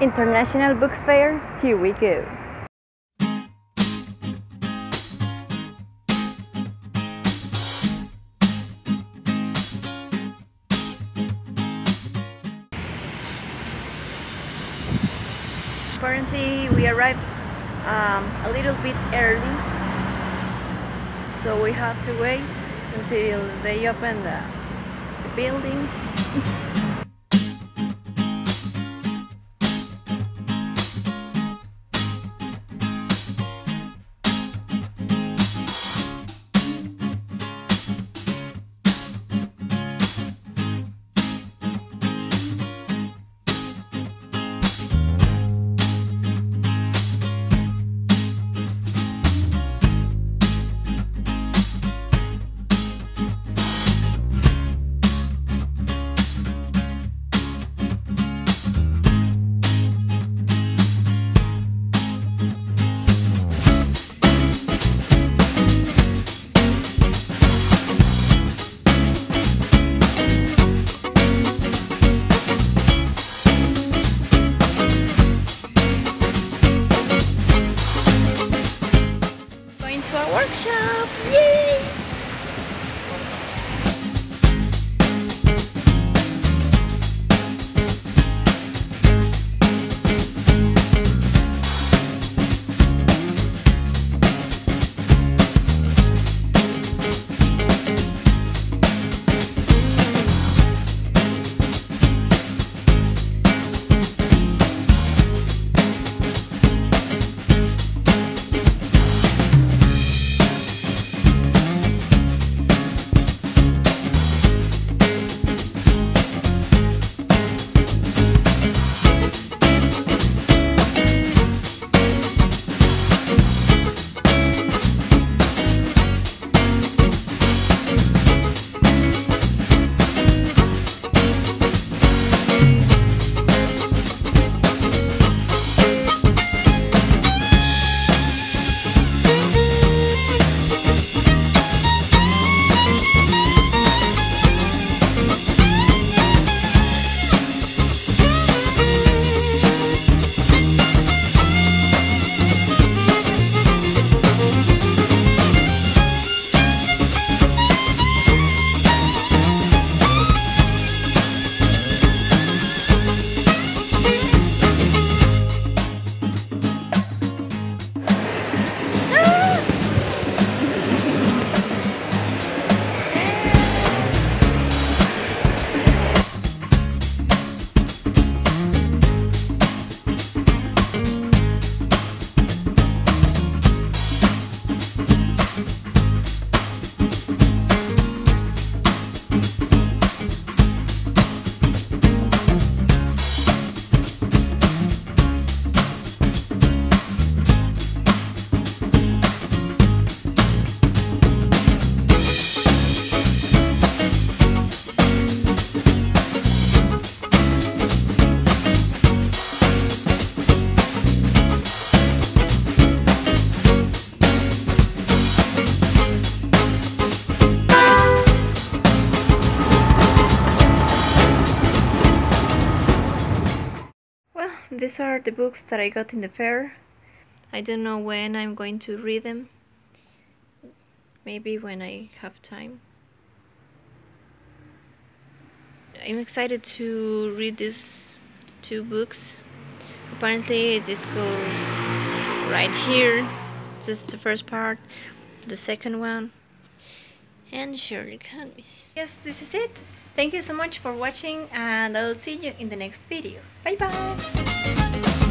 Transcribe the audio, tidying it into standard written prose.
International Book Fair, here we go! Currently we arrived a little bit early, so we have to wait until they open the building. Workshop! Yay! These are the books that I got in the fair. I don't know when I'm going to read them. Maybe when I have time. I'm excited to read these two books. Apparently this goes right here. This is the first part, the second one. And Sherlock Holmes. Yes, this is it. Thank you so much for watching, and I'll see you in the next video. Bye bye!